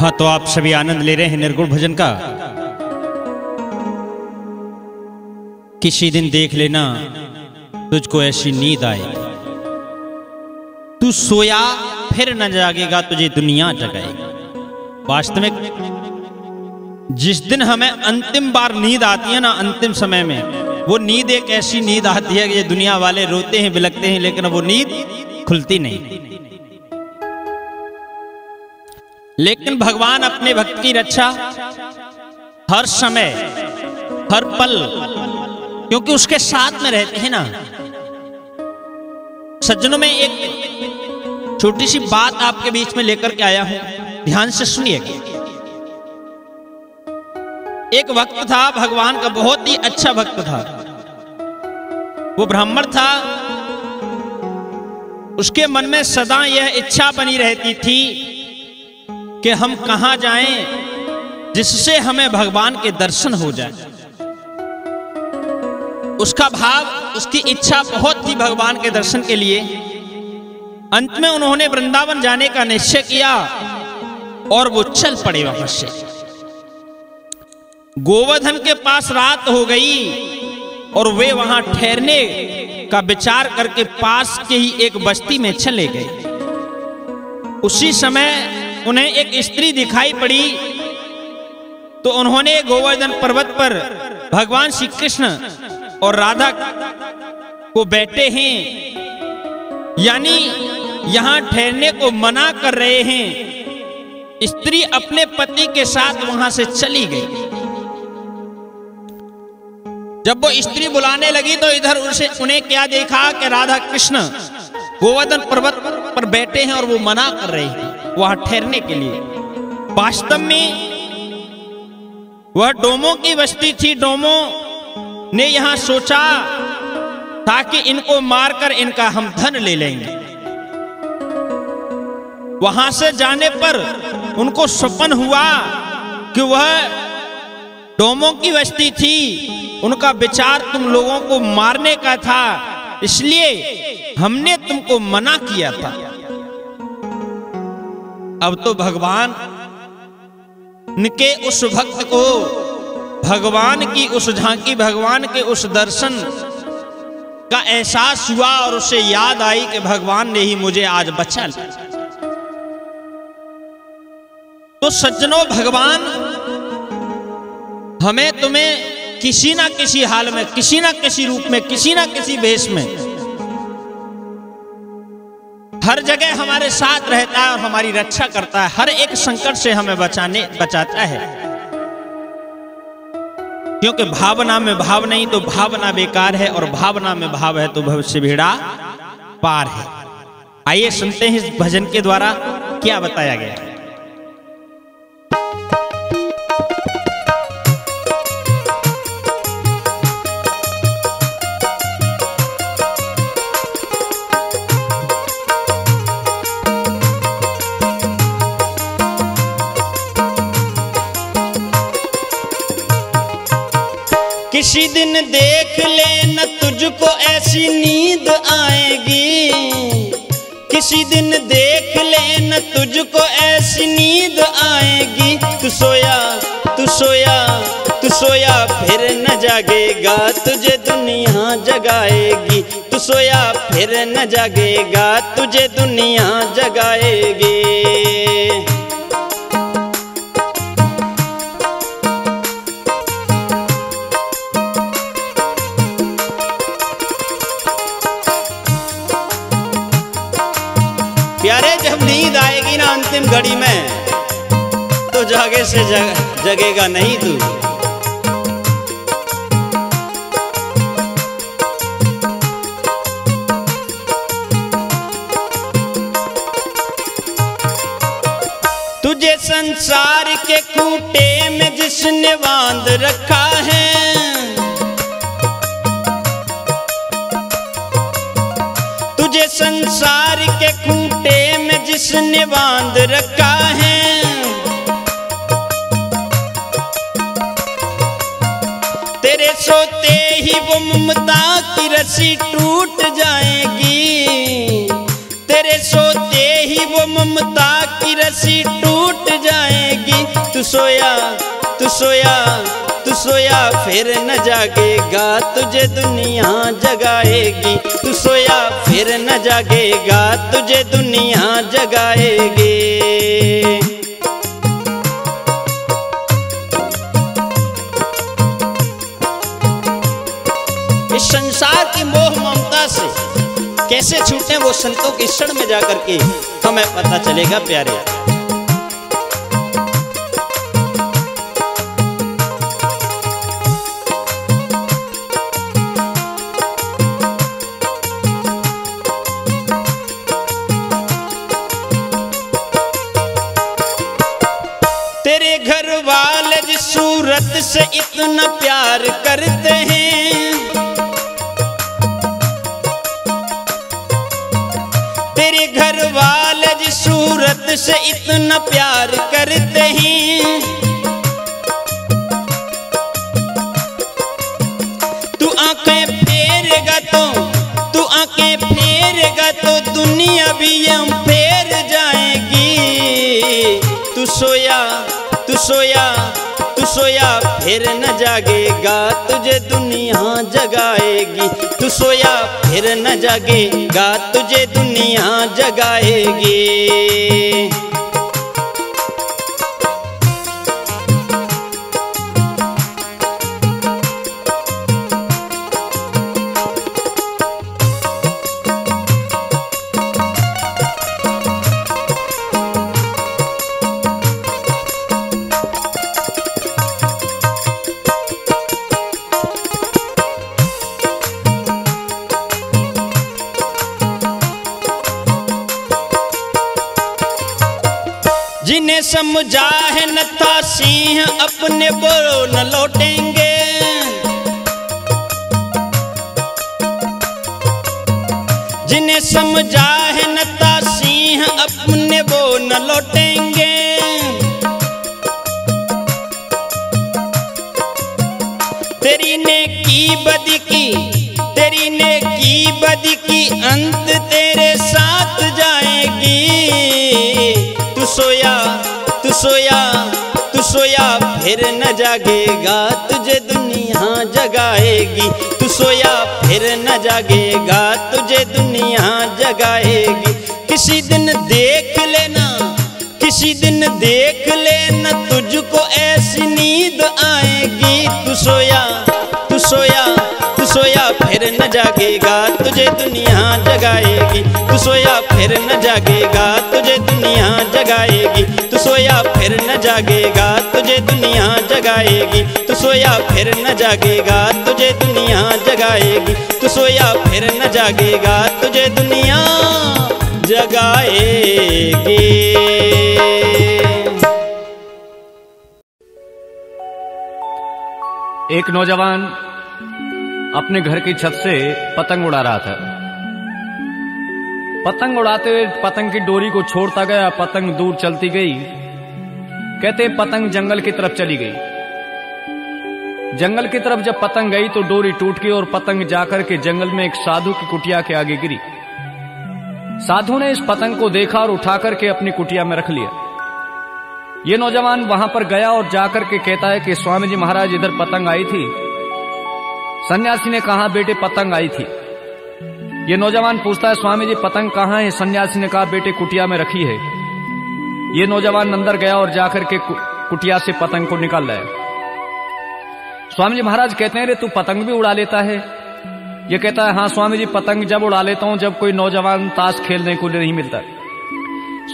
हाँ तो आप सभी आनंद ले रहे हैं निर्गुण भजन का। किसी दिन देख लेना तुझको ऐसी नींद आए, तू सोया फिर न जागेगा, तुझे दुनिया जगाएगी। वास्तव में जिस दिन हमें अंतिम बार नींद आती है ना, अंतिम समय में, वो नींद एक ऐसी नींद आती है कि ये दुनिया वाले रोते हैं बिलखते हैं लेकिन वो नींद खुलती नहीं। लेकिन भगवान अपने भक्त की रक्षा हर समय हर पल, क्योंकि उसके साथ में रहते हैं ना। सज्जनों में एक छोटी सी बात आपके बीच में लेकर के आया हूं, ध्यान से सुनिएगा। एक भक्त था, भगवान का बहुत ही अच्छा भक्त था। वो ब्राह्मण था। उसके मन में सदा यह इच्छा बनी रहती थी कि हम कहां जाएं जिससे हमें भगवान के दर्शन हो जाए। उसका भाव, उसकी इच्छा बहुत थी भगवान के दर्शन के लिए। अंत में उन्होंने वृंदावन जाने का निश्चय किया और वो चल पड़े वहां से। गोवर्धन के पास रात हो गई और वे वहां ठहरने का विचार करके पास के ही एक बस्ती में चले गए। उसी समय उन्हें एक स्त्री दिखाई पड़ी, तो उन्होंने गोवर्धन पर्वत पर भगवान श्री कृष्ण और राधा को बैठे हैं, यानी यहां ठहरने को मना कर रहे हैं। स्त्री अपने पति के साथ वहां से चली गई। जब वो स्त्री बुलाने लगी तो इधर उन्हें क्या देखा कि राधा कृष्ण गोवर्धन पर्वत पर बैठे हैं और वो मना कर रहे हैं वहां ठहरने के लिए। वास्तव में वह डोमो की बस्ती थी। डोमो ने यहां सोचा ताकि इनको मारकर इनका हम धन ले लेंगे। वहां से जाने पर उनको सपन हुआ कि वह डोमो की बस्ती थी, उनका विचार तुम लोगों को मारने का था, इसलिए हमने तुमको मना किया था। अब तो भगवान के उस भक्त को, भगवान की उस झांकी, भगवान के उस दर्शन का एहसास हुआ और उसे याद आई कि भगवान ने ही मुझे आज बचा लिया। तो सज्जनों, भगवान हमें तुम्हें किसी ना किसी हाल में, किसी ना किसी रूप में, किसी ना किसी भेष में हर जगह हमारे साथ रहता है और हमारी रक्षा करता है। हर एक संकट से हमें बचाता है, क्योंकि भावना में भाव नहीं तो भावना बेकार है, और भावना में भाव है तो भविष्य बेड़ा पार है। आइए सुनते हैं इस भजन के द्वारा क्या बताया गया है। किसी दिन देख लेना तुझको ऐसी नींद आएगी, किसी दिन देख लेना तुझको ऐसी नींद आएगी, तू सोया फिर न जागेगा, तुझे दुनिया जगाएगी। तू सोया फिर न जागेगा, तुझे दुनिया जगाएगी। अंतिम घड़ी में तो जागे से जगेगा नहीं तू। तुझे संसार के खूंटे में जिसने बांध रखा है, तुझे संसार के खूंटे में जिसने बांध रखा है, तेरे सोते ही वो ममता की रस्सी टूट जाएगी, तेरे सोते ही वो ममता की रस्सी टूट जाएगी। तू सोया फिर न जागेगा, तुझे दुनिया जगाएगी। तू सोया फिर न जागेगा, तुझे दुनिया जगाएगी। संसार की मोह ममता से कैसे छूटे वो संतों की शरण में जाकर के हमें पता चलेगा प्यारे। तेरे घर वाले जिस सूरत से इतना प्यार करते हैं, तेरे घर वाले जिस सूरत से इतना प्यार करते हैं, तू आंखें फेरेगा तो दुनिया भी हम फेर जाएगी। तू सोया फिर न जागेगा, तुझे दुनिया जगाएगी। तू सोया फिर न जागेगा, तुझे दुनिया जगाएगी। जिन्हें समझा है न था सिंह अपने बोलो न लौटेंगे, जिन्हें समझा है न था सिंह अपने वो न लौटेंगे। तेरी नेकी बद की अंत तेरे साथ जाएगी। तू सोया फिर न जागेगा, तुझे दुनिया जगाएगी। तू सोया फिर न जागेगा, तुझे दुनिया जगाएगी। किसी दिन देख लेना तुझको ऐसी नींद आएगी। तू सोया फिर न जागेगा, तुझे दुनिया जगाएगी। तू सोया फिर न जागेगा, तुझे दुनिया जगाएगी। तू सोया फिर न जागेगा, तुझे दुनिया जगाएगी। तू सोया फिर न जागेगा, तुझे दुनिया जगाएगी। तू सोया फिर न जागेगा, तुझे दुनिया जगाएगी। एक नौजवान अपने घर की छत से पतंग उड़ा रहा था। पतंग उड़ाते हुए पतंग की डोरी को छोड़ता गया, पतंग दूर चलती गई। कहते पतंग जंगल की तरफ चली गई। जंगल की तरफ जब पतंग गई तो डोरी टूट गई और पतंग जाकर के जंगल में एक साधु की कुटिया के आगे गिरी। साधु ने इस पतंग को देखा और उठा करके अपनी कुटिया में रख लिया। ये नौजवान वहां पर गया और जाकर के कहता है कि स्वामी जी महाराज, इधर पतंग आई थी। सन्यासी ने कहा बेटे पतंग आई थी। ये नौजवान पूछता है स्वामी जी पतंग कहाँ है? सन्यासी ने कहा बेटे कुटिया में रखी है। ये नौजवान अंदर गया और जाकर के कुटिया से पतंग को निकाल लाया। स्वामी जी महाराज कहते हैं रे तू पतंग भी उड़ा लेता है? ये कहता है हाँ स्वामी जी, पतंग जब उड़ा लेता हूं जब कोई नौजवान ताश खेलने को नहीं मिलता।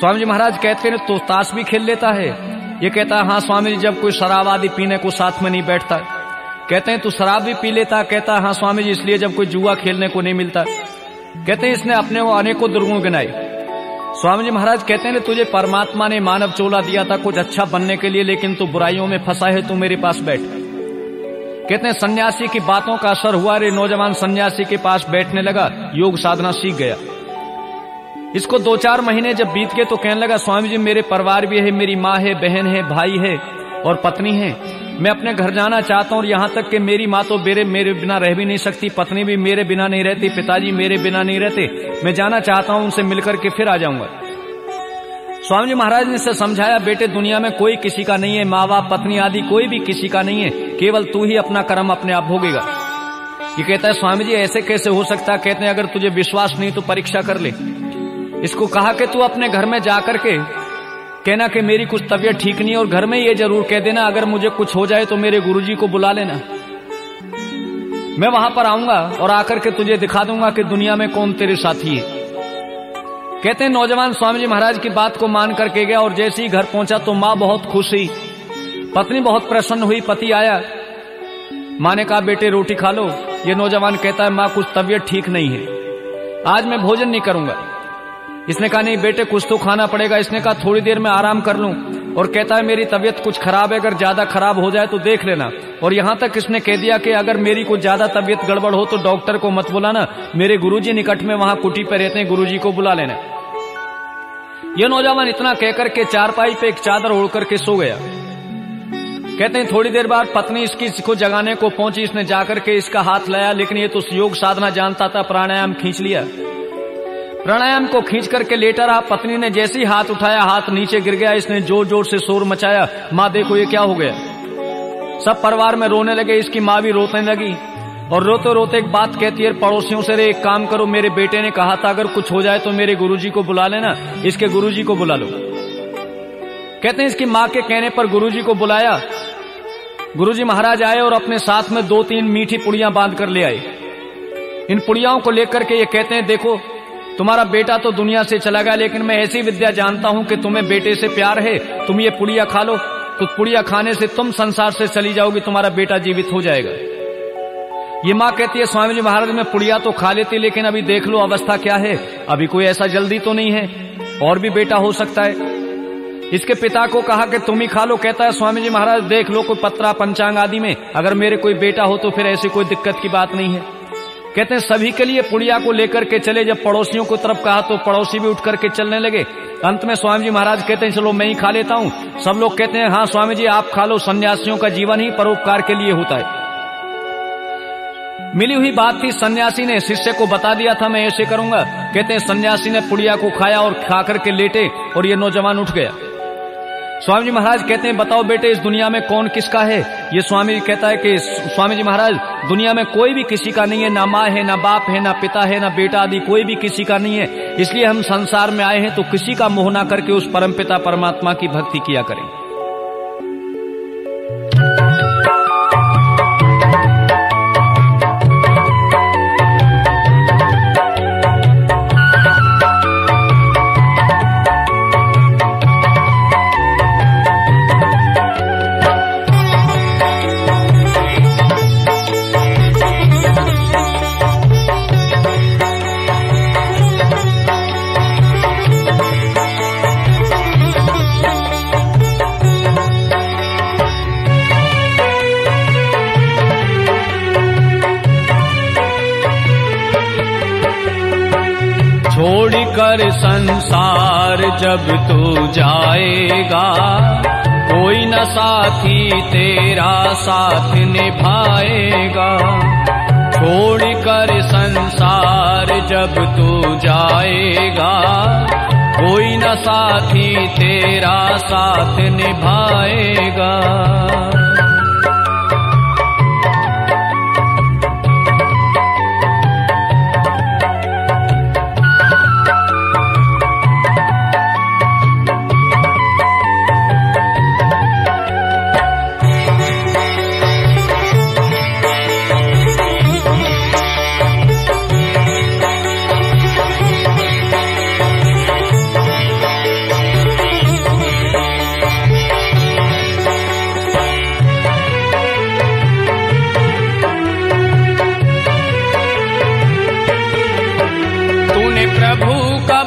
स्वामी जी महाराज कहते हैं तो ताश भी खेल लेता है? ये कहता है हाँ स्वामी जी, जब कोई शराब आदि पीने को साथ में नहीं बैठता। कहते हैं तू शराब भी पी लेता? कहता है हाँ स्वामी जी, इसलिए जब कोई जुआ खेलने को नहीं मिलता। कहते हैं इसने अपने वो अनेकों दुर्गुण गिनाए। स्वामी जी महाराज कहते हैं तुझे परमात्मा ने मानव चोला दिया था कुछ अच्छा बनने के लिए, लेकिन तू बुराइयों में फंसा है, तू मेरे पास बैठ। कहते हैं सन्यासी की बातों का असर हुआ। रे नौजवान सन्यासी के पास बैठने लगा, योग साधना सीख गया। इसको 2-4 महीने जब बीत गए तो कहने लगा स्वामी जी मेरे परिवार भी है, मेरी माँ है, बहन है, भाई है और पत्नी है। मैं अपने घर जाना चाहता हूँ और यहाँ तक कि मेरी माँ तो मेरे बिना रह भी नहीं सकती, पत्नी भी मेरे बिना नहीं रहती, पिताजी मेरे बिना नहीं रहते। मैं जाना चाहता हूँ, उनसे मिलकर के फिर आ जाऊंगा। स्वामी जी महाराज ने इसे समझाया, बेटे दुनिया में कोई किसी का नहीं है, माँ बाप पत्नी आदि कोई भी किसी का नहीं है, केवल तू ही अपना कर्म अपने आप भोगेगा। ये कहता है स्वामी जी ऐसे कैसे हो सकता? कहते हैं अगर तुझे विश्वास नहीं तो परीक्षा कर ले। इसको कहा कि तू अपने घर में जा करके कहना कि मेरी कुछ तबीयत ठीक नहीं है, और घर में ये जरूर कह देना अगर मुझे कुछ हो जाए तो मेरे गुरुजी को बुला लेना, मैं वहां पर आऊंगा और आकर के तुझे दिखा दूंगा कि दुनिया में कौन तेरे साथी है। कहते हैं नौजवान स्वामी जी महाराज की बात को मान करके गया, और जैसे ही घर पहुंचा तो माँ बहुत खुश हुई, पत्नी बहुत प्रसन्न हुई। पति आया, माँ ने कहा बेटे रोटी खा लो। ये नौजवान कहता है माँ कुछ तबीयत ठीक नहीं है, आज मैं भोजन नहीं करूंगा। इसने कहा नहीं बेटे कुछ तो खाना पड़ेगा। इसने कहा थोड़ी देर में आराम कर लूं, और कहता है मेरी तबीयत कुछ खराब है, अगर ज्यादा खराब हो जाए तो देख लेना। और यहाँ तक इसने कह दिया कि अगर मेरी कुछ ज्यादा तबीयत गड़बड़ हो तो डॉक्टर को मत बुलाना, मेरे गुरुजी निकट में वहां कुटी पर रहते हैं, गुरुजी को बुला लेना। यह नौजवान इतना कहकर के चारपाई पे एक चादर ओढ़ करके सो गया। कहते हैं थोड़ी देर बाद पत्नी इसको जगाने को पहुंची, इसने जाकर के इसका हाथ लाया, लेकिन ये तो योग साधना जानता था, प्राणायाम खींच लिया। प्राणायाम को खींच करके लेटा रहा। पत्नी ने जैसे ही हाथ उठाया हाथ नीचे गिर गया। इसने जोर जोर से शोर मचाया, माँ देखो ये क्या हो गया। सब परिवार में रोने लगे, इसकी माँ भी रोने लगी, और रोते रोते एक बात कहती है पड़ोसियों से, एक काम करो मेरे बेटे ने कहा था अगर कुछ हो जाए तो मेरे गुरुजी को बुला लेना, इसके गुरुजी को बुला लो। कहते हैं इसकी माँ के कहने पर गुरुजी को बुलाया। गुरुजी महाराज आए और अपने साथ में 2-3 मीठी पुड़ियां बांध कर ले आए। इन पुड़ियाओं को लेकर के ये कहते हैं देखो तुम्हारा बेटा तो दुनिया से चला गया, लेकिन मैं ऐसी विद्या जानता हूं कि तुम्हें बेटे से प्यार है, तुम ये पुड़िया खा लो, तो पुड़िया खाने से तुम संसार से चली जाओगी, तुम्हारा बेटा जीवित हो जाएगा। ये माँ कहती है स्वामी जी महाराज मैं पुड़िया तो खा लेती, लेकिन अभी देख लो अवस्था क्या है, अभी कोई ऐसा जल्दी तो नहीं है, और भी बेटा हो सकता है। इसके पिता को कहा कि तुम ही खा लो। कहता है स्वामी जी महाराज देख लो कोई पत्रा पंचांग आदि में अगर मेरे कोई बेटा हो तो फिर ऐसी कोई दिक्कत की बात नहीं है। कहते हैं सभी के लिए पुड़िया को लेकर के चले। जब पड़ोसियों को तरफ कहा तो पड़ोसी भी उठ करके चलने लगे। अंत में स्वामी जी महाराज कहते हैं चलो मैं ही खा लेता हूं। सब लोग कहते हैं हाँ स्वामी जी आप खा लो, सन्यासियों का जीवन ही परोपकार के लिए होता है। मिली हुई बात थी, सन्यासी ने शिष्य को बता दिया था मैं ऐसे करूंगा। कहते हैं सन्यासी ने पुड़िया को खाया और खा करके लेटे, और ये नौजवान उठ गया। स्वामी जी महाराज कहते हैं बताओ बेटे इस दुनिया में कौन किसका है? ये स्वामी जी कहता है कि स्वामी जी महाराज दुनिया में कोई भी किसी का नहीं है, ना माँ है, ना बाप है, ना पिता है, ना बेटा आदि कोई भी किसी का नहीं है। इसलिए हम संसार में आए हैं तो किसी का मोह ना करके उस परमपिता परमात्मा की भक्ति किया करें। कर संसार जब तू जाएगा, कोई न साथी तेरा साथ निभाएगा। छोड़ कर संसार जब तू जाएगा, कोई न साथी तेरा साथ निभाएगा।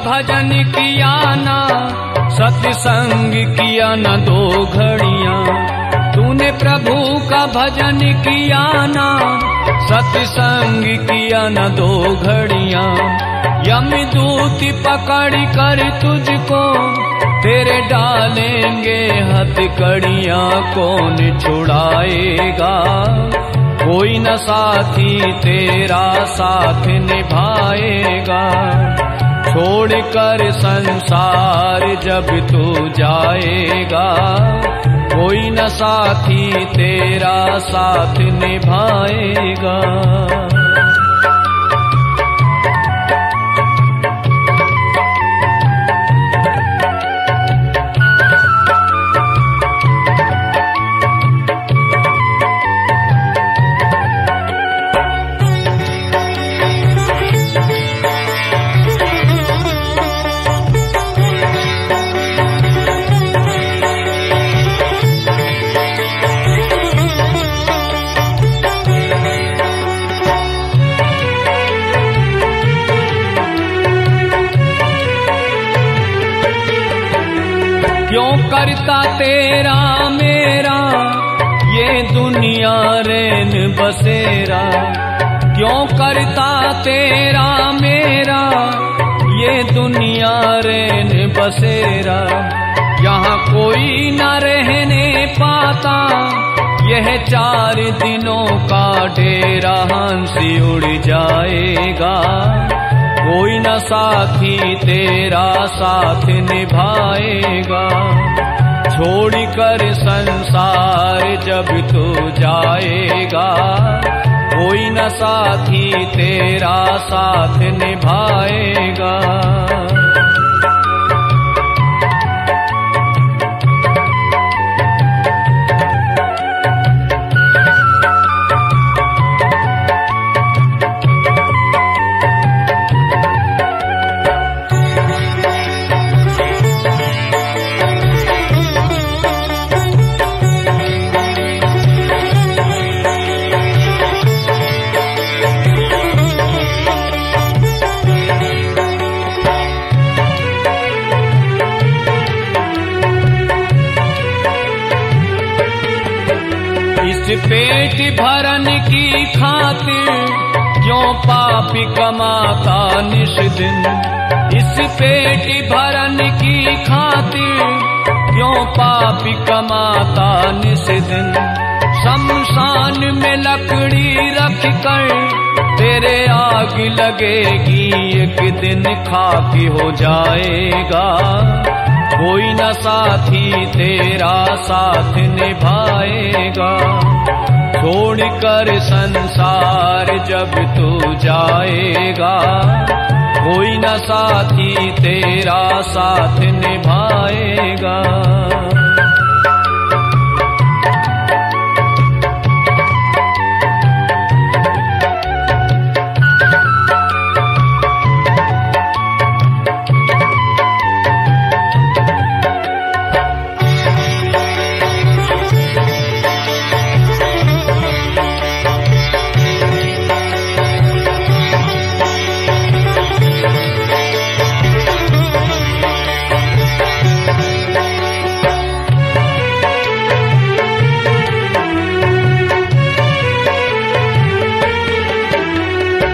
भजन किया ना सत्संग किया ना दो घड़िया, तूने प्रभु का भजन किया ना सत्संग किया ना दो घड़िया। यमदूत पकड़ कर तुझको तेरे डालेंगे हथकड़िया। कौन छुड़ाएगा? कोई न साथी तेरा साथ निभाएगा। छोड़ कर संसार जब तू जाएगा, कोई न साथी तेरा साथ निभाएगा। क्यों करता तेरा मेरा ये दुनिया रैन बसेरा, क्यों करता तेरा मेरा ये दुनिया रैन बसेरा। यहाँ कोई न रहने पाता यह चार दिनों का डेरा, हंसी उड़ जाएगा, कोई न साथी तेरा साथ निभाएगा। छोड़ कर संसार जब तू जाएगा, कोई न साथी तेरा साथ निभाएगा। पेट भरन की खातिर क्यों पापी कमाता निश दिन, इस पेट भरन की खातिर क्यों पापी कमाता निश दिन। शमशान में लकड़ी रख कर तेरे आग लगेगी, एक दिन खाकी हो जाएगा, कोई न साथी तेरा साथ निभाएगा। छोड़ कर संसार जब तू जाएगा, कोई न साथी तेरा साथ निभाएगा।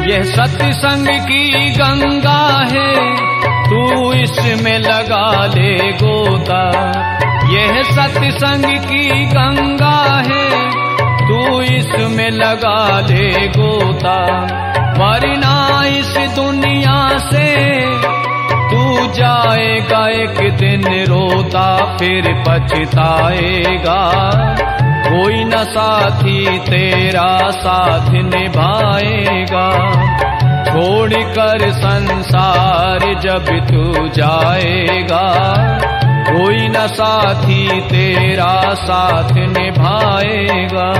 यह सत्संग की गंगा है, तू इसमें लगा ले गोता। यह सत्संग की गंगा है, तू इसमें लगा ले गोता। वरना इस दुनिया से तू जाएगा एक दिन रोता, फिर पछताएगा, कोई न साथी तेरा साथ निभाएगा। छोड़ कर संसार जब तू जाएगा, कोई न साथी तेरा साथ निभाएगा।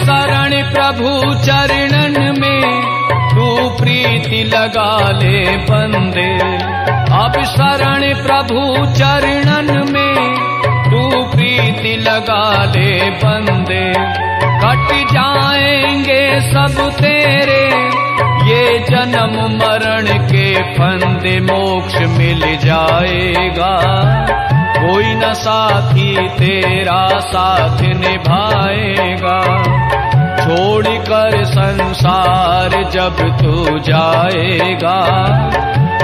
शरण प्रभु चरणन में तू प्रीति लगा ले बंदे, अब शरण प्रभु चरणन में तू प्रीति लगा लगा दे बंदे, कट जाएंगे सब तेरे ये जन्म मरण के फंदे। मोक्ष मिल जाएगा कोई न साथी तेरा साथ निभाएगा। छोड़ कर संसार जब तू जाएगा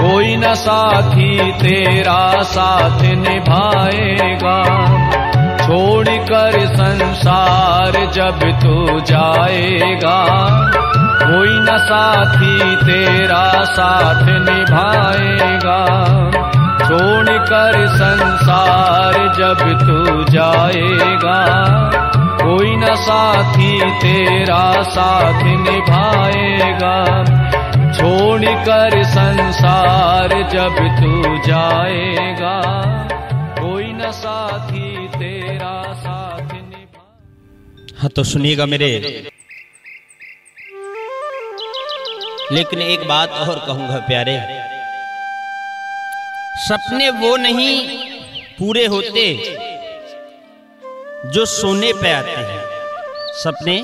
कोई न साथी तेरा साथ निभाएगा। छोड़ कर संसार जब तू जाएगा कोई न साथी तेरा साथ निभाएगा। छोड़ कर संसार जब तू जाएगा कोई न साथी तेरा साथ निभाएगा। छोड़ कर संसार जब तू जाएगा कोई न साथी तेरा साथ निभाएगा। हाँ तो सुनिएगा मेरे, लेकिन एक बात और कहूंगा प्यारे, सपने वो नहीं पूरे होते जो सोने पे आते हैं। सपने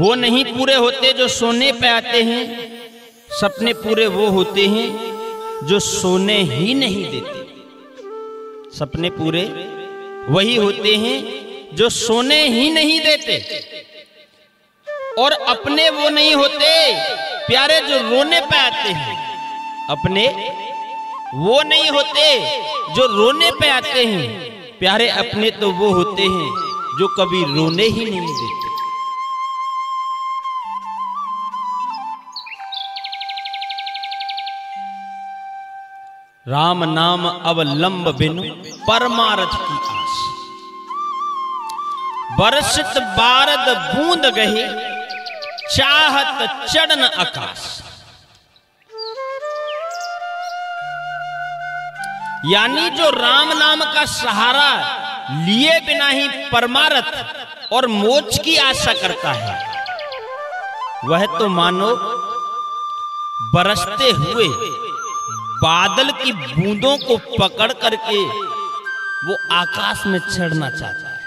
वो नहीं पूरे होते जो सोने पे आते हैं, सपने पूरे वो होते हैं जो सोने ही नहीं देते। सपने पूरे वही होते हैं जो सोने ही नहीं देते। और अपने वो नहीं होते प्यारे जो रोने पे आते हैं। अपने वो नहीं होते जो रोने पे आते हैं प्यारे, अपने तो वो होते हैं जो कभी रोने ही नहीं देते। राम नाम अवलंब बिनु परमारथ की आस, बरसत बारद बूंद गहे चाहत चढ़न आकाश। यानी जो राम नाम का सहारा लिए बिना ही परमार्थ और मोक्ष की आशा करता है वह तो मानो बरसते हुए बादल की बूंदों को पकड़ करके वो आकाश में चढ़ना चाहता है।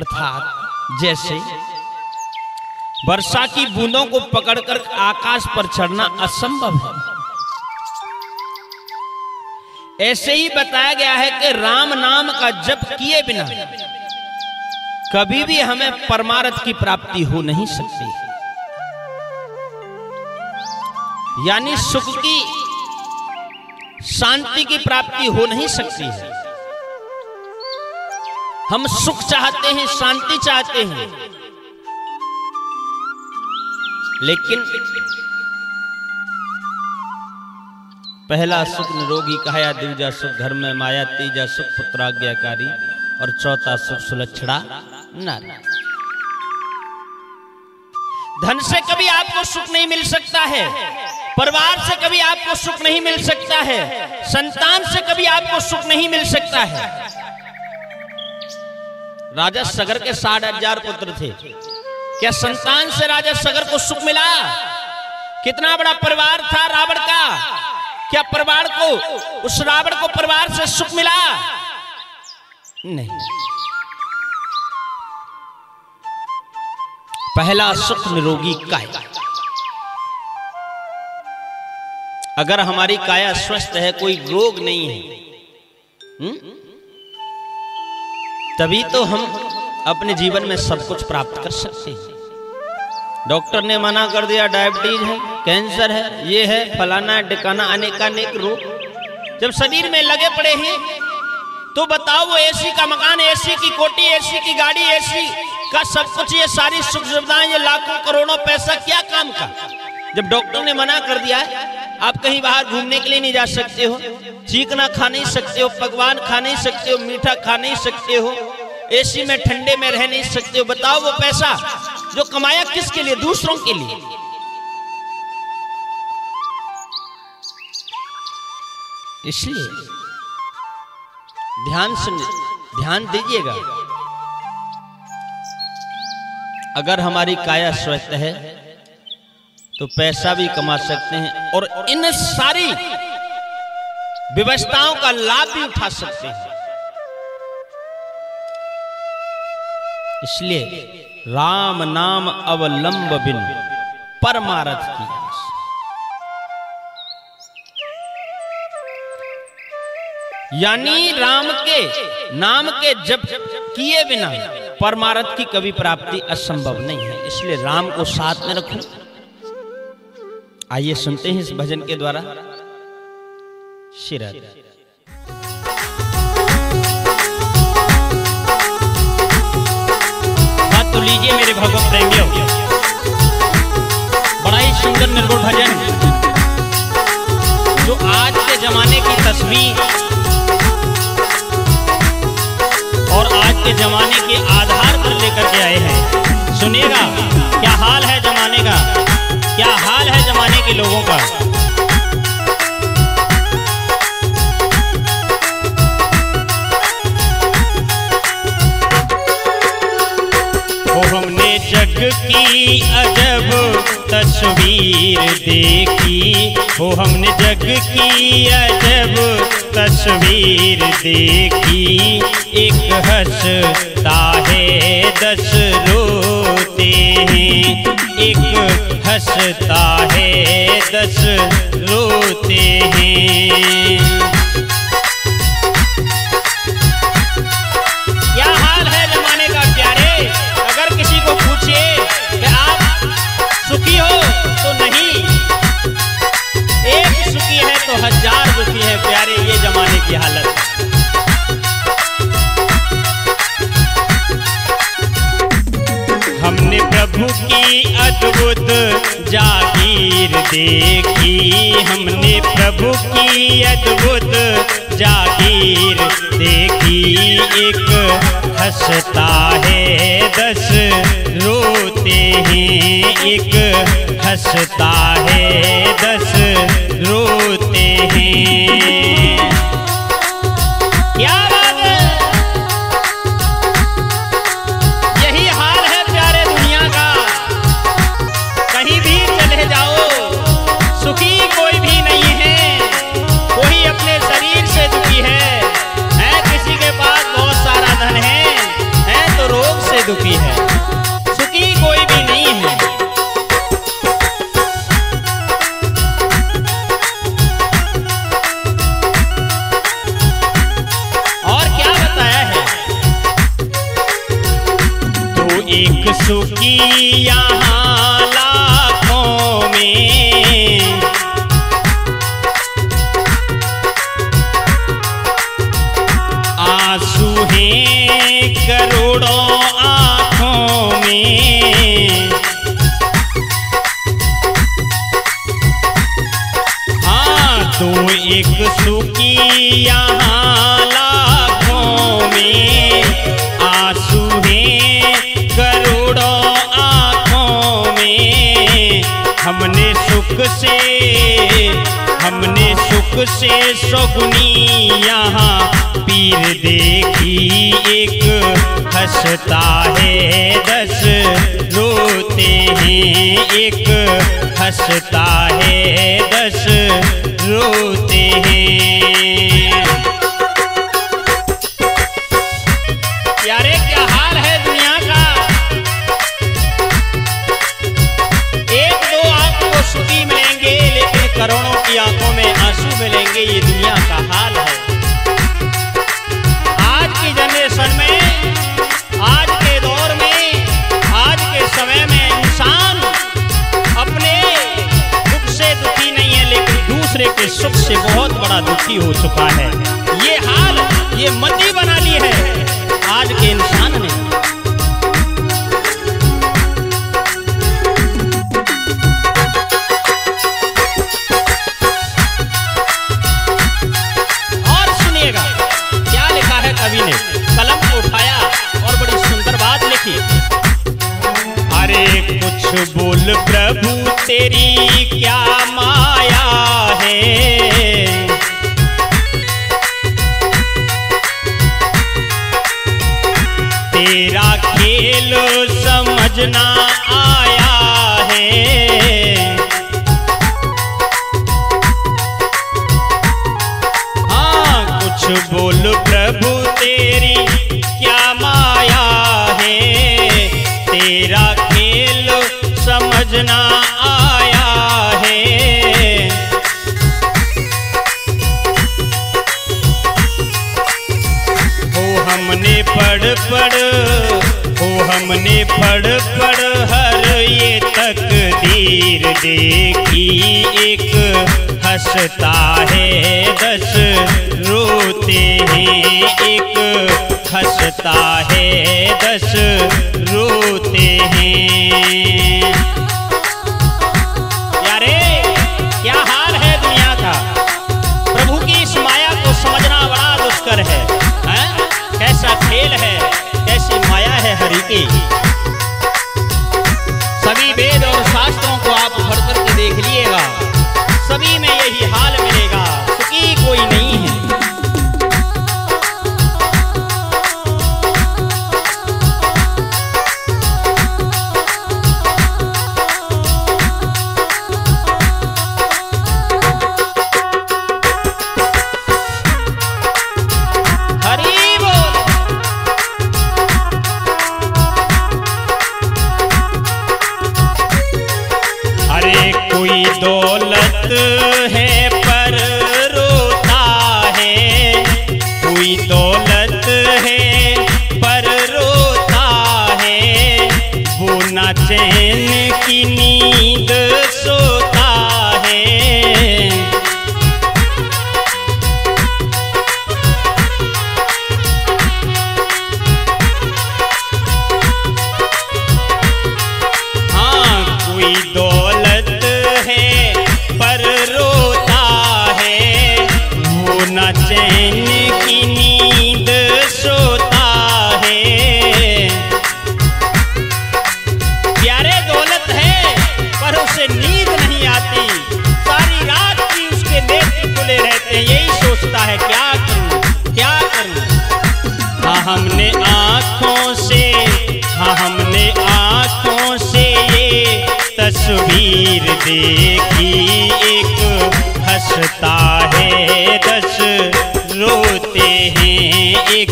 अर्थात जैसे वर्षा की बूंदों को पकड़कर आकाश पर चढ़ना असंभव है, ऐसे ही बताया गया है कि राम नाम का जप किए बिना कभी भी हमें परमार्थ की प्राप्ति हो नहीं सकती, यानी सुख की शांति की प्राप्ति हो नहीं सकती है। हम सुख चाहते हैं, शांति चाहते हैं, लेकिन पहला सुख निरोगी कहाया, दूजा सुख घर में माया, तीजा सुख पुत्राज्ञाकारी और चौथा सुख सुलक्षणा नारी। धन से कभी आपको सुख नहीं मिल सकता है, परिवार से कभी आपको सुख नहीं मिल सकता है, संतान से कभी आपको सुख नहीं मिल सकता है। राजा सगर के 60,000 पुत्र थे, क्या संतान से राजा सगर को सुख मिला? कितना बड़ा परिवार था रावण का, क्या परिवार को, उस रावण को परिवार से सुख मिला? नहीं। पहला सुख निरोगी काया, अगर हमारी काया स्वस्थ है, कोई रोग नहीं है, तभी तो हम अपने जीवन में सब कुछ प्राप्त कर सकते हैं। डॉक्टर ने मना कर दिया, डायबिटीज है, कैंसर है, ये है, फलाना है, ढिकाना, अनेकानेक रोग जब शरीर में लगे पड़े हैं तो बताओ वो एसी का मकान, एसी की कोठी, एसी की गाड़ी, एसी का सब कुछ, ये सारी सुख सुविधाएं, ये लाखों करोड़ों पैसा क्या काम का? जब डॉक्टर ने मना कर दिया है आप कहीं बाहर घूमने के लिए नहीं जा सकते हो, चीकना खा नहीं सकते हो, पकवान खा नहीं सकते हो, मीठा खा नहीं सकते हो, एसी में ठंडे में रह नहीं सकते हो, बताओ वो पैसा जो कमाया किसके लिए? दूसरों के लिए। इसलिए ध्यान से ध्यान दीजिएगा, अगर हमारी काया स्वस्थ है तो पैसा भी कमा सकते हैं और इन सारी व्यवस्थाओं का लाभ भी उठा सकते हैं। इसलिए राम नाम अवलंब बिन परमार्थ की आस। यानी राम के नाम के जप किए बिना परमार्थ की कभी प्राप्ति असंभव नहीं है, इसलिए राम को साथ में रखो। आइए सुनते हैं इस भजन के द्वारा शिरा। बात तो लीजिए मेरे भगवत प्रेमियों, बड़ा ही सुंदर निर्गुण भजन जो आज के जमाने की तस्वीर और आज के जमाने के आधार पर लेकर के आए हैं। सुनिएगा क्या हाल है जमाने का, क्या हाल है जमाने के लोगों का। हमने जग की अजब तस्वीर देखी, वो हमने जग की अजब तस्वीर देखी, एक हंसता है 10 रोते हैं, एक हंसता है 10 रोते हैं। हालत हमने प्रभु की अद्भुत जागीर देखी, हमने प्रभु की अद्भुत जागीर देखी, एक हंसता है 10 रोते हैं, एक हंसता है 10 रोते हैं। दुखी है, सुखी कोई भी नहीं है। और क्या बताया है, तो एक सुखी यहाँ लाखों में, आंसू हैं करोड़ों आँखों में, हाँ तो एक सुखी यहाँ लाखों में, आंसू हैं करोड़ों आँखों में, हमने सुख से, हमने सुख से सगुनी यहाँ पीर देखी, एक हंसता है 10 रोते हैं, एक हंसता है 10 रोते हैं। प्यारे क्या हाल है दुनिया का, एक दो आपको सुखी मिलेंगे लेकिन करोड़ों की आंखों में आंसू मिलेंगे, ये दुनिया का हाल है। जनरेशन में, आज के दौर में, आज के समय में इंसान अपने दुख से दुखी नहीं है लेकिन दूसरे के सुख से बहुत बड़ा दुखी हो चुका है। ये हाल, ये मति बना ली है आज के इंसान ने। और सुनिएगा क्या लिखा है कवि ने, कलम उठाया और बड़ी सुंदर बात लिखी। अरे कुछ बोल प्रभु तेरी क्या माया है, तेरा खेल समझना आया है। हाँ कुछ बोल प्रभु तेरी क्या माया है, समझना आया है, वो हमने पढ़ पढ़ हर ये तकदीर देखी। एक हंसता है 10 रोते हैं, एक हंसता है 10 रोते हैं। यारे क्या हाल है दुनिया का, प्रभु की इस माया को समझना बड़ा दुष्कर है, कैसा खेल है, कैसी माया है हरि की। सभी वेद और शास्त्रों को आप उभर करके देख लीजिएगा, सभी में यही हाल मिलेगा, सुखी कोई नहीं है। दौलत है पर रोता है, कोई दौलत है पर रोता है, वो ना चैन की नींद सोता है, हाँ कोई दौलत पर रोता है, वो ना चैन की नींद सोता है। प्यारे दौलत है पर उसे नींद नहीं आती, सारी रात की उसके नेत्र खुले रहते हैं, यही सोचता है क्या करूं क्या करूं। हाँ हमने आंखों से, हाँ हमने आंखों से ये तस्वीर देखी। एक हंसता है 10 रोते हैं, एक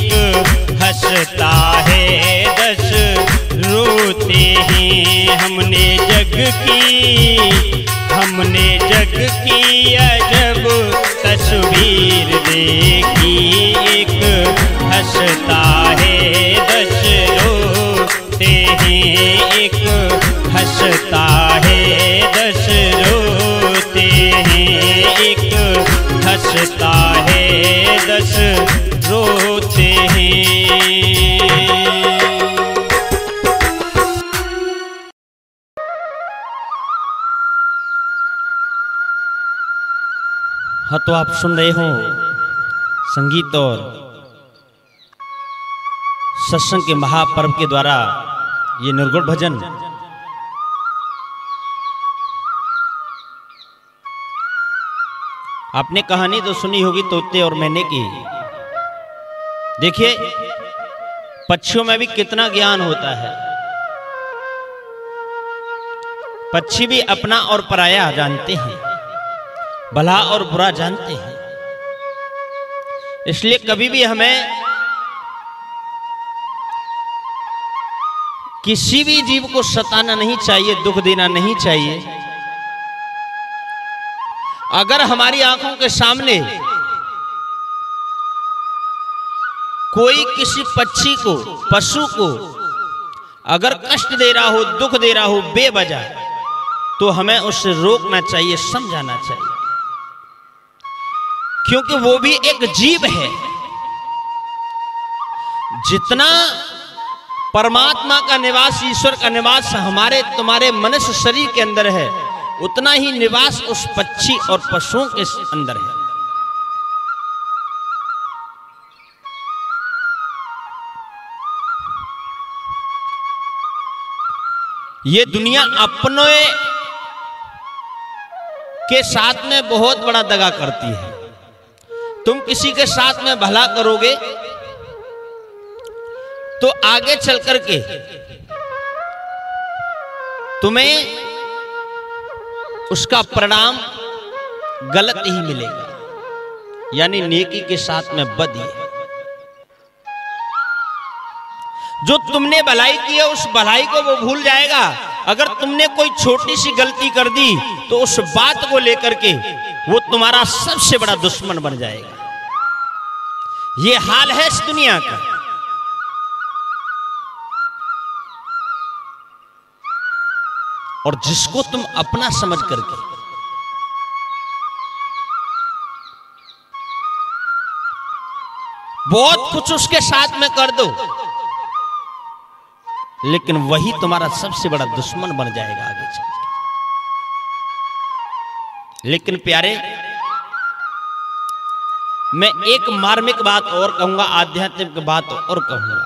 हंसता है 10 रोते हैं। हमने जग की अजब तस्वीर देखी। एक हंसता है 10 रोते हैं, एक हंसता है 10 रोते हैं, एक हंसता है 10 रोते हैं। हाँ तो आप सुन रहे हो संगीत और सत्संग के महापर्व के द्वारा ये निर्गुण भजन। आपने कहानी तो सुनी होगी तोते और मैने की। देखिए पक्षियों में भी कितना ज्ञान होता है, पक्षी भी अपना और पराया जानते हैं, भला और बुरा जानते हैं। इसलिए कभी भी हमें किसी भी जीव को सताना नहीं चाहिए, दुख देना नहीं चाहिए। अगर हमारी आंखों के सामने कोई किसी पक्षी को, पशु को अगर कष्ट दे रहा हो, दुख दे रहा हो बेवजह, तो हमें उसे रोकना चाहिए, समझाना चाहिए, क्योंकि वो भी एक जीव है। जितना परमात्मा का निवास, ईश्वर का निवास हमारे तुम्हारे मनुष्य शरीर के अंदर है, उतना ही निवास उस पक्षी और पशुओं के अंदर है। ये दुनिया अपने के साथ में बहुत बड़ा दगा करती है। तुम किसी के साथ में भला करोगे तो आगे चल करके तुम्हें उसका परिणाम गलत ही मिलेगा, यानी नेकी के साथ में बदी। जो तुमने भलाई की है उस भलाई को वो भूल जाएगा, अगर तुमने कोई छोटी सी गलती कर दी तो उस बात को लेकर के वो तुम्हारा सबसे बड़ा दुश्मन बन जाएगा। ये हाल है इस दुनिया का। और जिसको तुम अपना समझ करके बहुत कुछ उसके साथ में कर दो, लेकिन वही तुम्हारा सबसे बड़ा दुश्मन बन जाएगा आगे चल के। लेकिन प्यारे, मैं एक मार्मिक बात और कहूंगा, आध्यात्मिक बात और कहूंगा।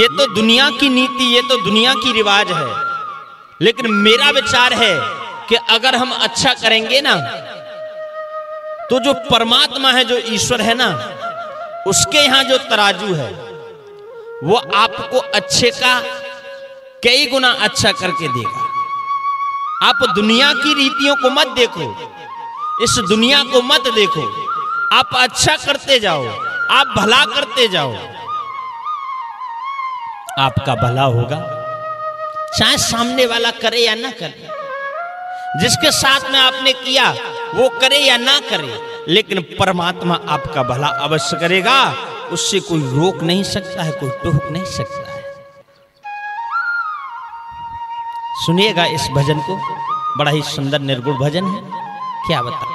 ये तो दुनिया की नीति, ये तो दुनिया की रिवाज है, लेकिन मेरा विचार है कि अगर हम अच्छा करेंगे ना तो जो परमात्मा है, जो ईश्वर है ना, उसके यहां जो तराजू है वो आपको अच्छे का कई गुना अच्छा करके देगा। आप दुनिया की रीतियों को मत देखो, इस दुनिया को मत देखो, आप अच्छा करते जाओ, आप भला करते जाओ, आपका भला होगा, चाहे सामने वाला करे या ना करे, जिसके साथ में आपने किया वो करे या ना करे, लेकिन परमात्मा आपका भला अवश्य करेगा। उससे कोई रोक नहीं सकता है, कोई टोक नहीं सकता है। सुनिएगा इस भजन को, बड़ा ही सुंदर निर्गुण भजन है, क्या बता।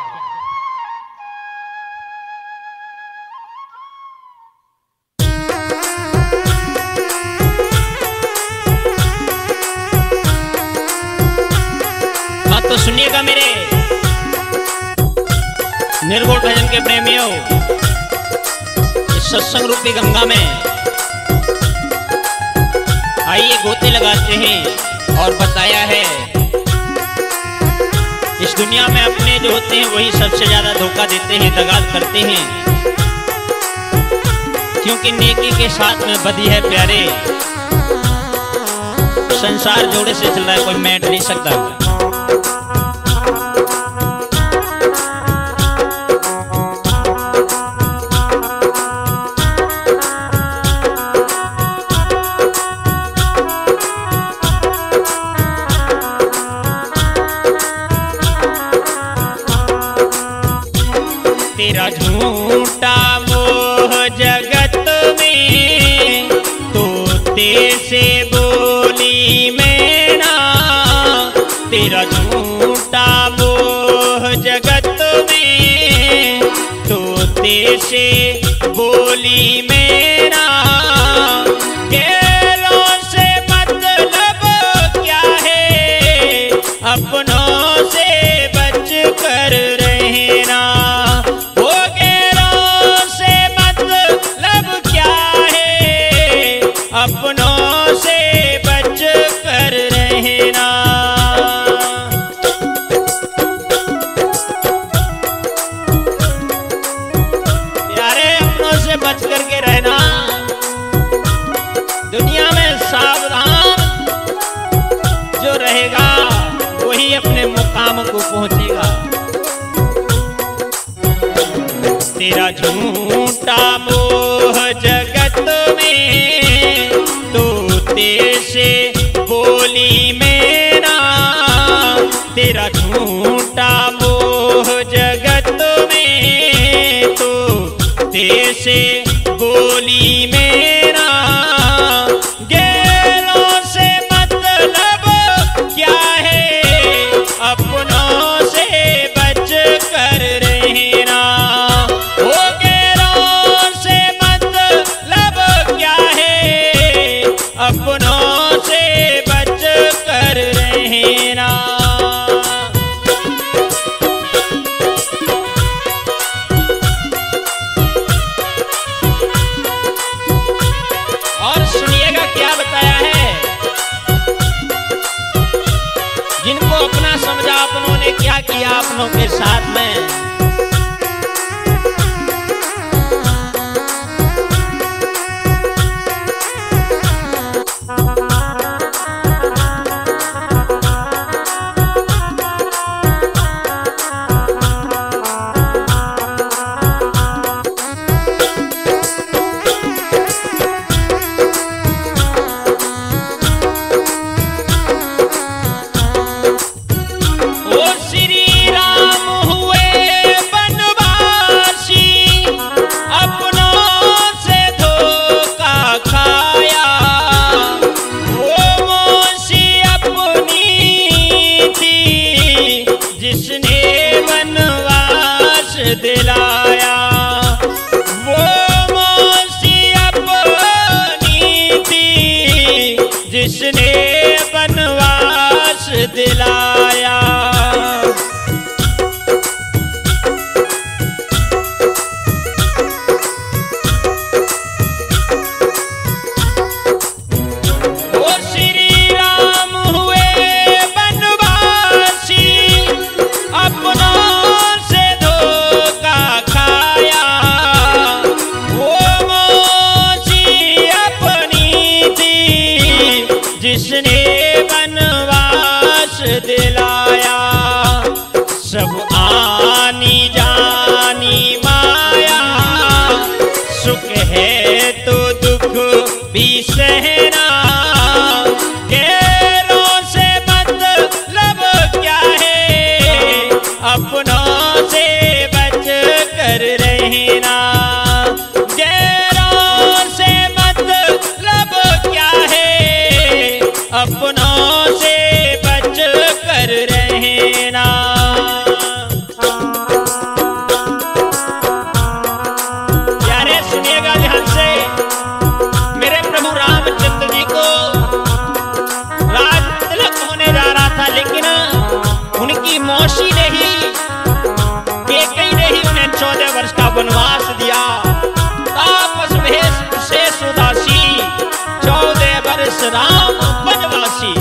बात तो सुनिएगा मेरे निर्गुण भजन के प्रेमियों, सत्संग रूपी गंगा में आइए गोते लगाते हैं। और बताया है इस दुनिया में अपने जो होते हैं वही सबसे ज्यादा धोखा देते हैं, दगाल करते हैं, क्योंकि नेकी के साथ में बदी है प्यारे। संसार जोड़े से चल रहा है, कोई मैट नहीं सकता। झूठा मोह जगत में तोते से बोली मैं ना, तेरा झूठा मोह जगत में तोते से बोली मैं ना। खेलों से मतलब क्या है, अपनों से बच कर रहना। अपनों से बच कर रहना। प्यारे, अपनों से बच करके रहना। दुनिया में सावधान जो रहेगा वही अपने मुकाम को पहुंचेगा। तेरा झूठा मोह जगत में से बोली मेरा, तेरा झूठा मोह जगत में तो तेरे बोली मेरा। गैरों से मतलब क्या है, अपनों से बच कर रहना। वो गैरों से मतलब क्या है, अपनों किया अपनों के साथ में, दिलाया सब आनी जानी माया। सुख है तो दुख भी सहना, गैरों से मतलब क्या है, अपनों से बच कर रहना। गैरों से मतलब क्या है, अपनों से रहना। प्यारे सुनिएगा ध्यान से, मेरे प्रभु रामचंद्र जी को राज तिलक होने जा रहा था, लेकिन उनकी मौसी ने ही कैकेयी ने ही उन्हें 14 वर्ष का वनवास दिया। तापस भेष शेष उदासी, 14 वर्ष राम वनवासी।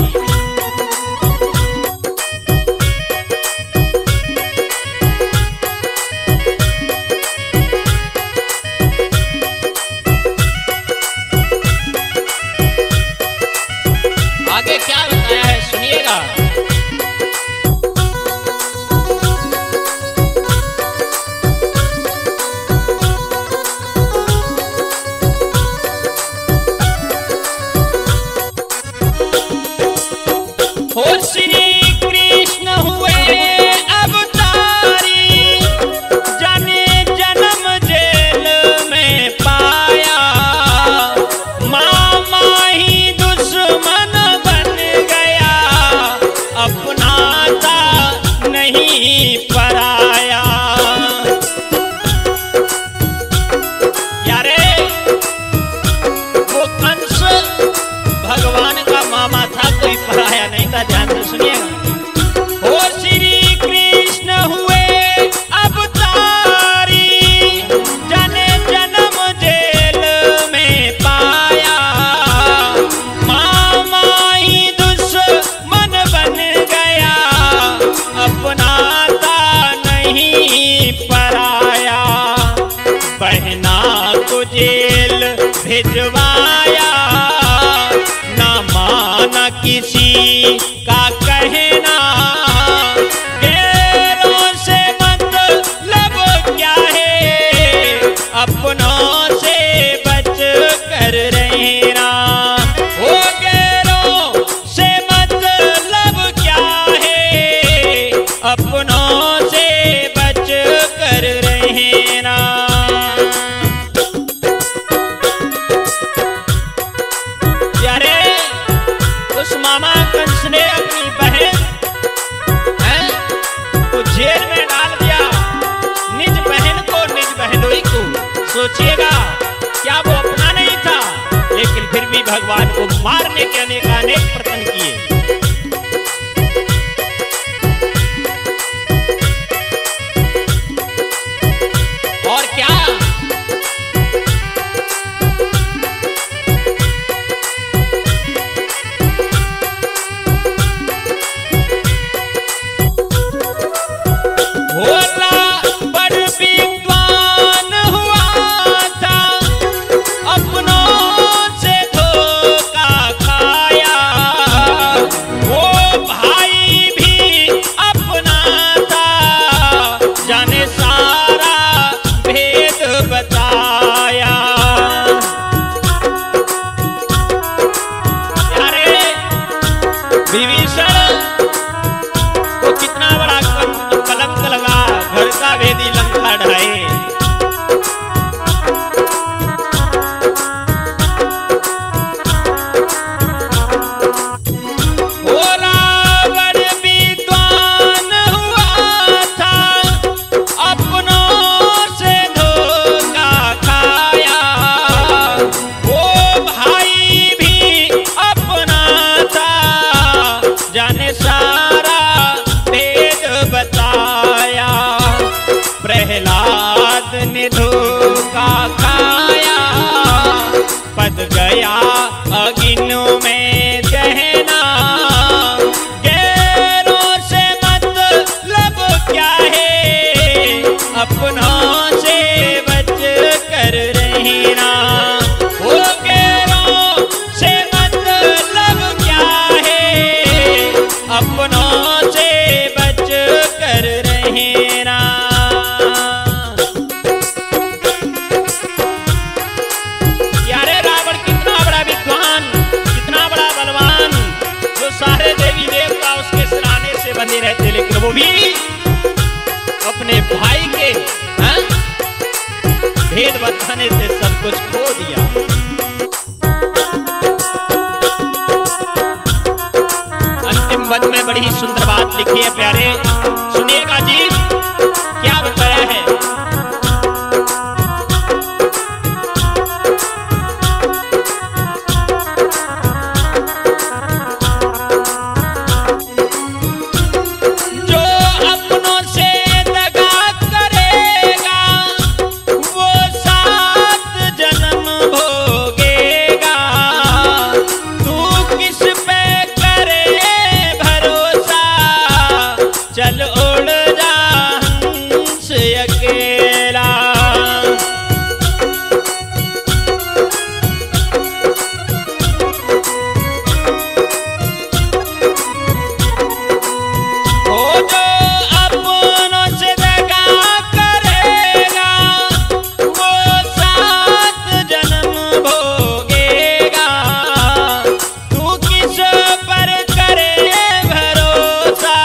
भिजवाया ना माना किसी का कहना, गैरों से मतलब क्या है, अपनों से बच कर रहना। वो गैरों से मतलब क्या है, अपनों से बच कर रहना। सोचिएगा क्या वो अपना नहीं था, लेकिन फिर भी भगवान को मारने के अनेक प्रयत्न किए। और क्या गया अगिनों में गहना, गैरों से मतलब क्या है, अपनों से बच कर रहना। वो गैरों से मतलब क्या है, देवी देवता उसके सराहने से बने रहते, लेकिन वो भी अपने भाई के भेद बताने से सब कुछ खो दिया। वन में बड़ी ही सुंदर बात लिखी है प्यारे, सुनिएगा जी क्या बताया है। जो अपनों से दगा करेगा वो 7 जन्म भोगेगा। तू किस पे करे चल उड़ जा से अकेला। ओ जो अपनों से दगा करेगा वो 7 जन्म भोगेगा। तू किस पर करे भरोसा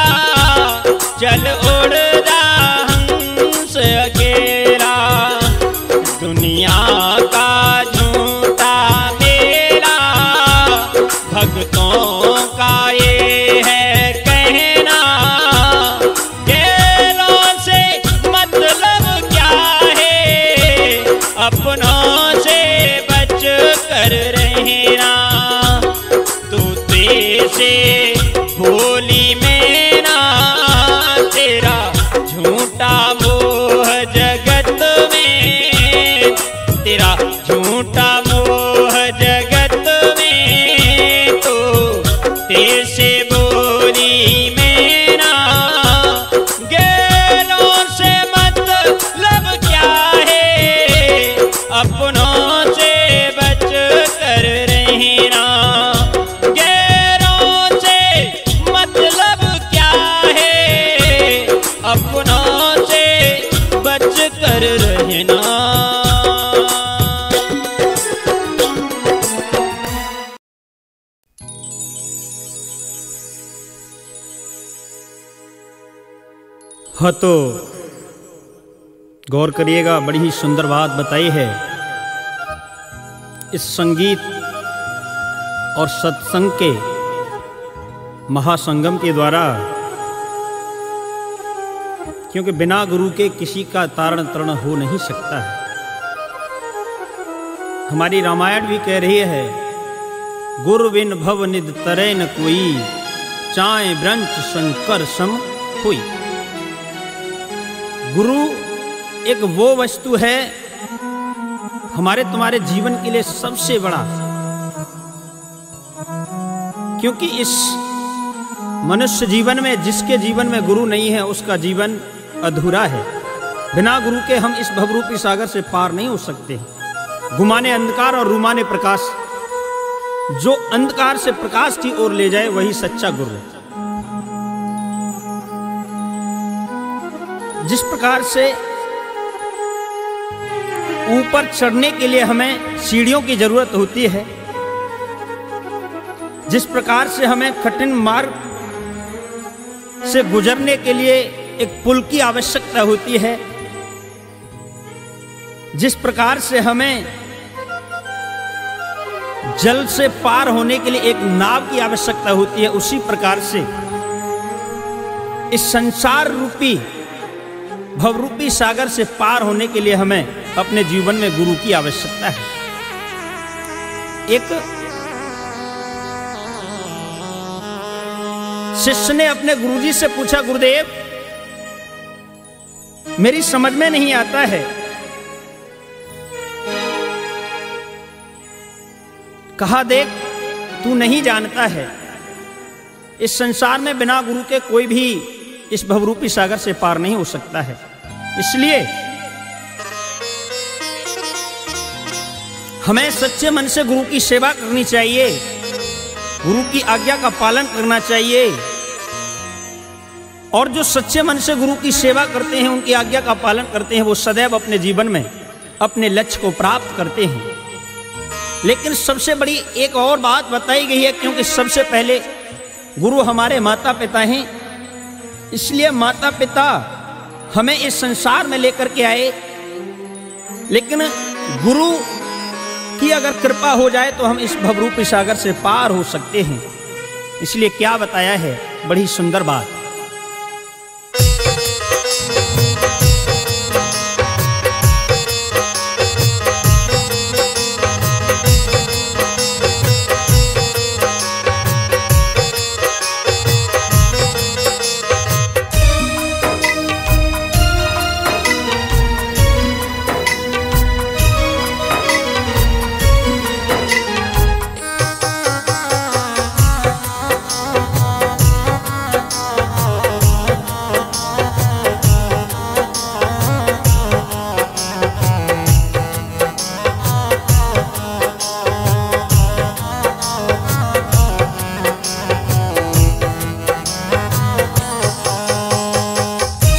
चल उड़ जा हमसे अकेला। दुनिया का झूठा मेला भक्तों का ये है कहना, खेलों से मतलब क्या है अपनों से बच कर रहना। तू तेरे बोली में ना तेरा झूठा मोह जगत में, तेरा झूठा मोह जगत में। तो तेरे बोली में ना गैरों से मतलब क्या है अपनों से बच कर रहना। अपनों से बच कर रहना। हाँ तो गौर करिएगा, बड़ी ही सुंदर बात बताई है। इस संगीत और सत्संग के महासंगम के द्वारा, क्योंकि बिना गुरु के किसी का तारण तरण हो नहीं सकता है। हमारी रामायण भी कह रही है, गुरु बिन भव निद तरे न कोई, चाय ब्रंच शंकर सम हुई। गुरु एक वो वस्तु है हमारे तुम्हारे जीवन के लिए सबसे बड़ा, क्योंकि इस मनुष्य जीवन में जिसके जीवन में गुरु नहीं है उसका जीवन अधूरा है। बिना गुरु के हम इस भवरूपी सागर से पार नहीं हो सकते। घुमाने अंधकार और रुमाने प्रकाश, जो अंधकार से प्रकाश की ओर ले जाए वही सच्चा गुरु है। जिस प्रकार से ऊपर चढ़ने के लिए हमें सीढ़ियों की जरूरत होती है, जिस प्रकार से हमें कठिन मार्ग से गुजरने के लिए एक पुल की आवश्यकता होती है, जिस प्रकार से हमें जल से पार होने के लिए एक नाव की आवश्यकता होती है, उसी प्रकार से इस संसार रूपी भवरूपी सागर से पार होने के लिए हमें अपने जीवन में गुरु की आवश्यकता है। एक शिष्य ने अपने गुरुजी से पूछा, गुरुदेव मेरी समझ में नहीं आता है, कहा देख तू नहीं जानता है, इस संसार में बिना गुरु के कोई भी इस भवरूपी सागर से पार नहीं हो सकता है। इसलिए हमें सच्चे मन से गुरु की सेवा करनी चाहिए, गुरु की आज्ञा का पालन करना चाहिए, और जो सच्चे मन से गुरु की सेवा करते हैं, उनकी आज्ञा का पालन करते हैं, वो सदैव अपने जीवन में अपने लक्ष्य को प्राप्त करते हैं। लेकिन सबसे बड़ी एक और बात बताई गई है, क्योंकि सबसे पहले गुरु हमारे माता पिता हैं, इसलिए माता पिता हमें इस संसार में लेकर के आए। लेकिन गुरु की अगर कृपा हो जाए तो हम इस भवरूपी सागर से पार हो सकते हैं। इसलिए क्या बताया है, बड़ी सुंदर बात।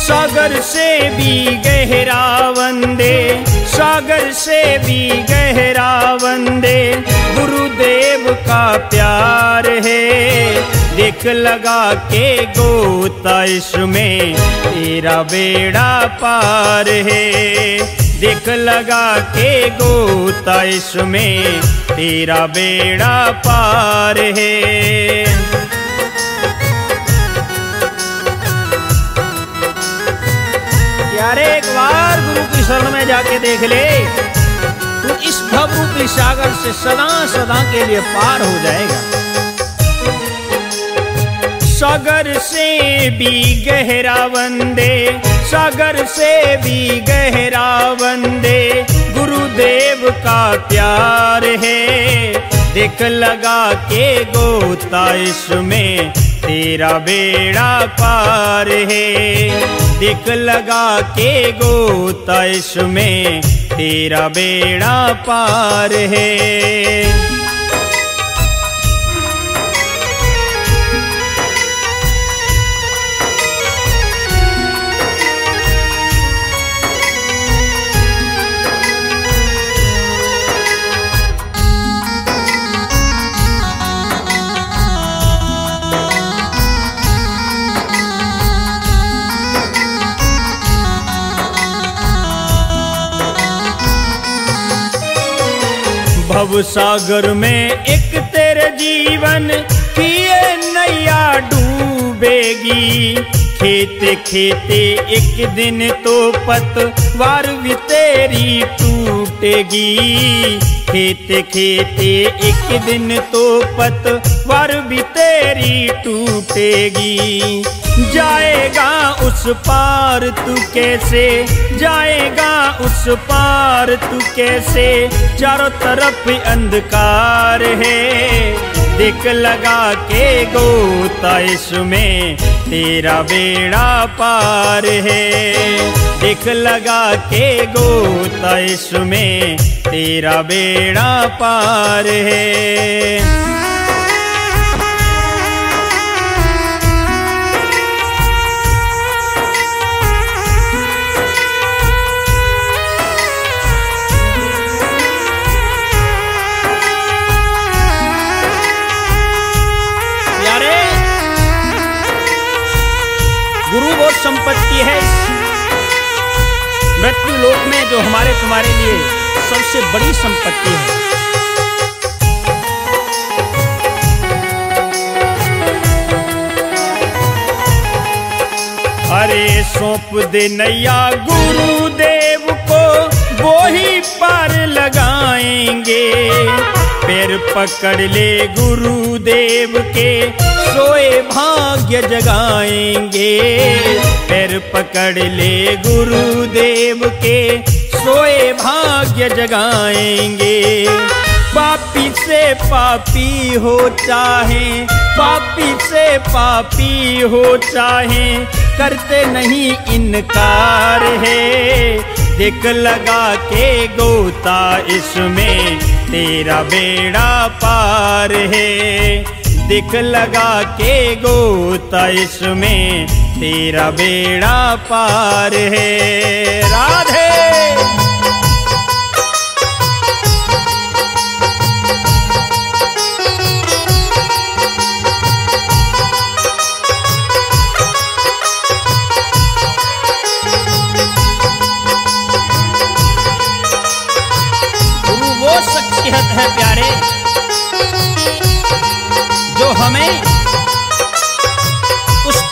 सागर से भी गहरा वंदे, सागर से भी गहरा वंदे गुरुदेव का प्यार है। देख लगा के गोता इसमें तेरा बेड़ा पार है। देख लगा के गोता इसमें तेरा बेड़ा पार है। अरे एक बार गुरु की शरण में जाके देख ले, तू इस भवरूपी सागर से सदा सदा के लिए पार हो जाएगा। सागर से भी गहरा वंदे, सागर से भी गहरा वंदे गुरुदेव का प्यार है। देख लगा के गोता इसमें तेरा बेड़ा पार है। देख लगा के गोता इसमें तेरा बेड़ा पार है। भवसागर में एक तेरे जीवन की नैया डूबेगी। खेते खेते एक दिन तो पतवार भी तेरी टूटेगी। खेते खेते एक दिन तो पतवार भी तेरी टूटेगी। जाएगा उस पार तू कैसे, जाएगा उस पार तू कैसे चारों तरफ अंधकार है। देख लगा के गोता इसमें तेरा बेड़ा पार है। देख लगा के गोता इसमें तेरा बेड़ा पार है। गुरु वो संपत्ति है मृत्यु लोक में जो हमारे तुम्हारे लिए सबसे बड़ी संपत्ति है। अरे सौंप दे नैया गुरुदेव को, वो ही पार लगाएंगे। पैर पकड़ ले गुरुदेव के, सोए भाग्य जगाएंगे। पैर पकड़ ले गुरुदेव के, सोए भाग्य जगाएंगे। पापी से पापी हो चाहे, पापी से पापी हो चाहे करते नहीं इनकार है। देख लगा के गोता इसमें तेरा बेड़ा पार है। देख लगा के गोता इसमें तेरा बेड़ा पार है। राधे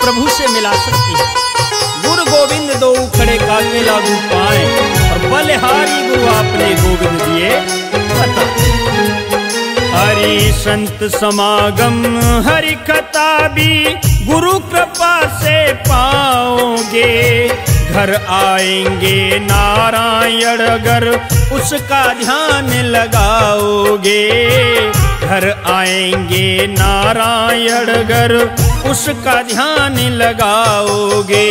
प्रभु से मिला सकती है। गुरु गोविंद दो खड़े कामे लागू पाए, और बलहारी गुरु आपने गोविंद दिए पता। हरि संत समागम हरि कथा भी गुरु कृपा से पाओगे। घर आएंगे नारायण अगर उसका ध्यान लगाओगे। घर आएंगे नारायण अगर उसका ध्यान लगाओगे।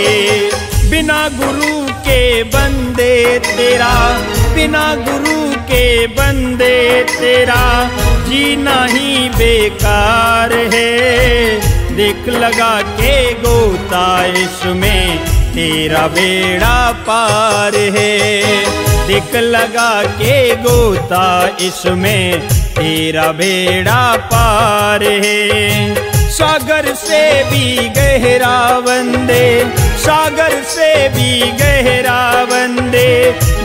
बिना गुरु के बंदे तेरा, बिना गुरु के बंदे तेरा जीना ही बेकार है। देख लगा के गोता इसमें तेरा बेड़ा पार है। देख लगा के गोता इसमें तेरा बेड़ा पार है। सागर से भी गहरा वंदे, सागर से भी गहरा वंदे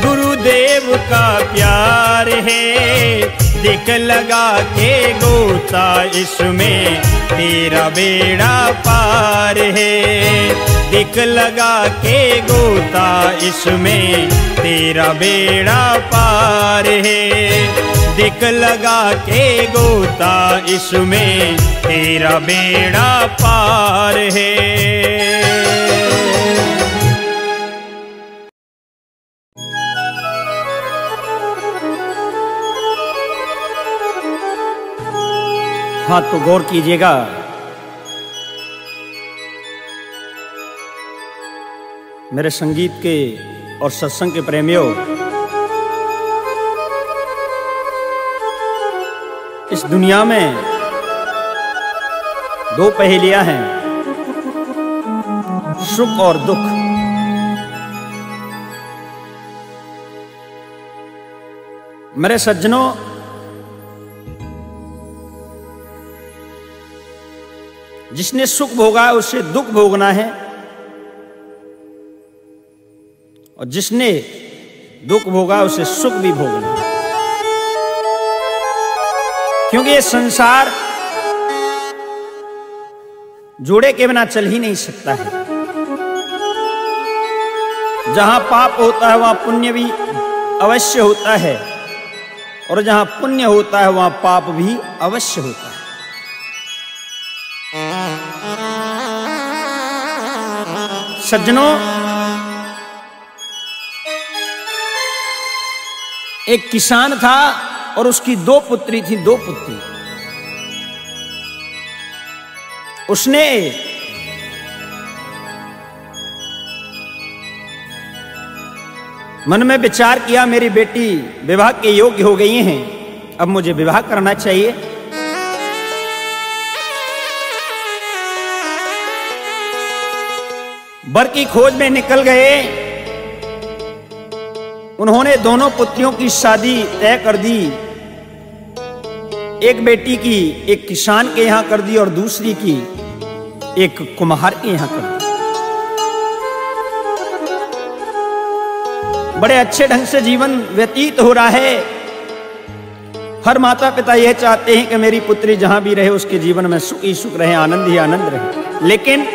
गुरुदेव का प्यार है। देख लगा के गोता इसमें तेरा बेड़ा पार है। देख लगा के गोता इसमें तेरा बेड़ा पार है। देख लगा के गोता इसमें तेरा बेड़ा पार है। हाँ तो गौर कीजिएगा, मेरे संगीत के और सत्संग के प्रेमियों, इस दुनिया में दो पहेलियां हैं, सुख और दुख। मेरे सज्जनों, जिसने सुख भोगा है उसे दुख भोगना है, और जिसने दुख भोगा उसे सुख भी भोगना है। क्योंकि ये संसार जोड़े के बिना चल ही नहीं सकता है। जहां पाप होता है वहां पुण्य भी अवश्य होता है, और जहां पुण्य होता है वहां पाप भी अवश्य होता है। सज्जनों, एक किसान था और उसकी दो पुत्री थी, दो पुत्री। उसने मन में विचार किया, मेरी बेटी विवाह के योग्य हो गई हैं, अब मुझे विवाह करना चाहिए। वर की खोज में निकल गए। उन्होंने दोनों पुत्रियों की शादी तय कर दी। एक बेटी की एक किसान के यहां कर दी, और दूसरी की एक कुम्हार के यहां कर दी। बड़े अच्छे ढंग से जीवन व्यतीत हो रहा है। हर माता पिता यह चाहते हैं कि मेरी पुत्री जहां भी रहे उसके जीवन में सुख ही सुख रहे, आनंद ही आनंद रहे। लेकिन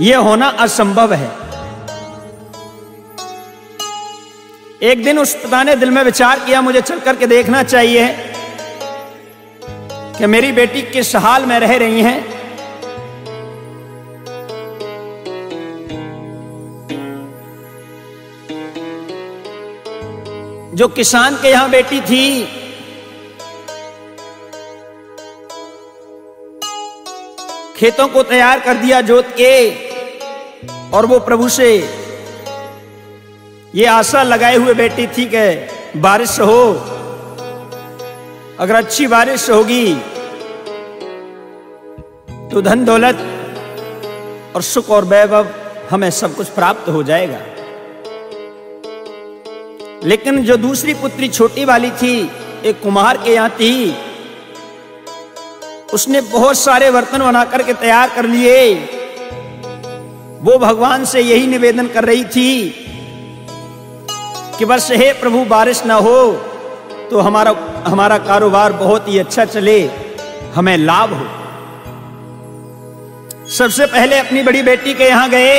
यह होना असंभव है। एक दिन उस पिता ने दिल में विचार किया, मुझे चल करके देखना चाहिए कि मेरी बेटी किस हाल में रह रही हैं। जो किसान के यहां बेटी थी, खेतों को तैयार कर दिया जोत के, और वो प्रभु से ये आशा लगाए हुए बेटी थी कि बारिश हो, अगर अच्छी बारिश होगी तो धन दौलत और सुख और वैभव हमें सब कुछ प्राप्त हो जाएगा। लेकिन जो दूसरी पुत्री छोटी वाली थी, एक कुम्हार के यहां थी, उसने बहुत सारे बर्तन बना करके तैयार कर लिए। वो भगवान से यही निवेदन कर रही थी कि बस हे प्रभु, बारिश ना हो तो हमारा कारोबार बहुत ही अच्छा चले, हमें लाभ हो। सबसे पहले अपनी बड़ी बेटी के यहां गए,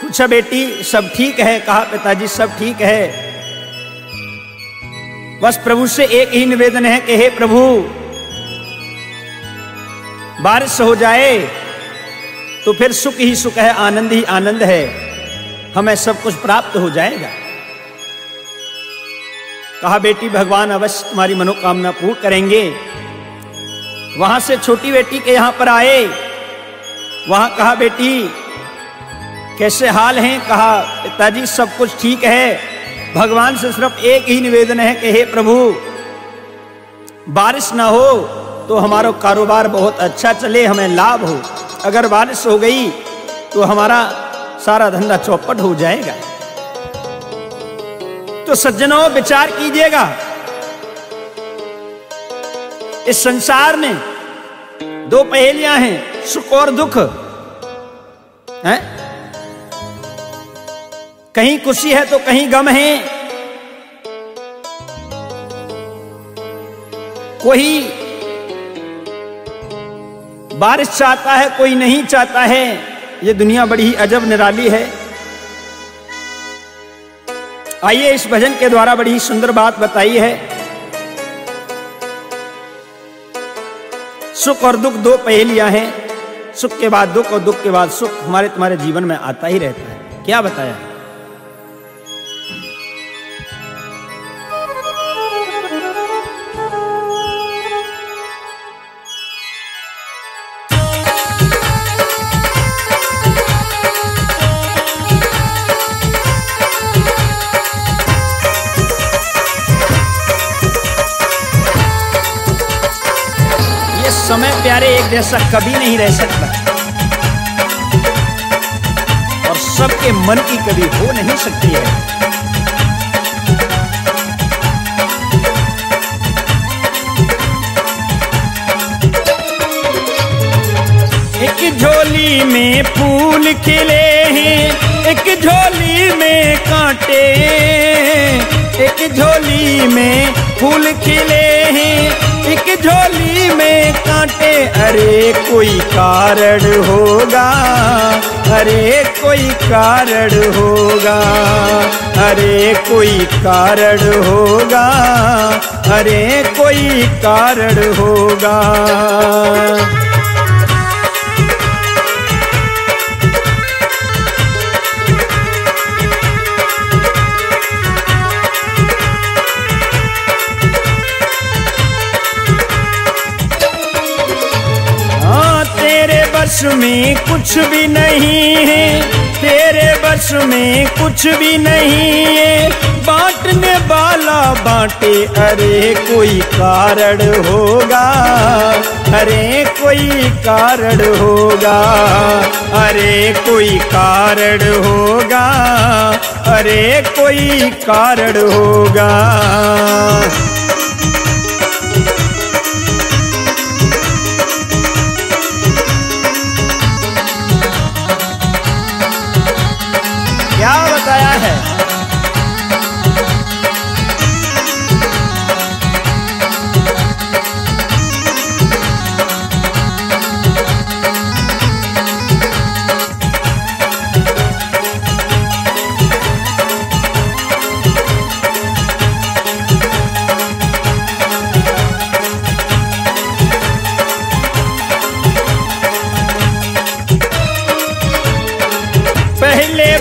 पूछा बेटी सब ठीक है? कहा पिताजी सब ठीक है, बस प्रभु से एक ही निवेदन है कि हे प्रभु बारिश हो जाए तो फिर सुख ही सुख है, आनंद ही आनंद है, हमें सब कुछ प्राप्त हो जाएगा। कहा बेटी भगवान अवश्य तुम्हारी मनोकामना पूर्ण करेंगे। वहां से छोटी बेटी के यहां पर आए, वहां कहा बेटी कैसे हाल हैं? कहा पिताजी सब कुछ ठीक है, भगवान से सिर्फ एक ही निवेदन है कि हे प्रभु बारिश ना हो तो हमारा कारोबार बहुत अच्छा चले, हमें लाभ हो, अगर बारिश हो गई तो हमारा सारा धंधा चौपट हो जाएगा। तो सज्जनों विचार कीजिएगा, इस संसार में दो पहेलियां हैं, सुख और दुख हैं, कहीं खुशी है तो कहीं गम है, कोई बारिश चाहता है कोई नहीं चाहता है। ये दुनिया बड़ी ही अजब निराली है। आइए इस भजन के द्वारा बड़ी ही सुंदर बात बताई है, सुख और दुख दो पहेलियां हैं, सुख के बाद दुख और दुख के बाद सुख हमारे तुम्हारे जीवन में आता ही रहता है। क्या बताया है? समय प्यारे एक जैसा कभी नहीं रह सकता और सबके मन की कभी हो नहीं सकती है। एक झोली में फूल खिले हैं, एक झोली में कांटे, एक झोली में फूल खिले हैं, एक झोली में कांटे, अरे कोई कारण होगा, अरे कोई कारण होगा, अरे कोई कारण होगा, अरे कोई कारण होगा। बस में कुछ भी नहीं है, तेरे बस में कुछ भी नहीं है, बांटने वाला बांटे, अरे कोई कारण होगा, अरे कोई कारण होगा, अरे कोई कारण होगा, अरे कोई कारण होगा।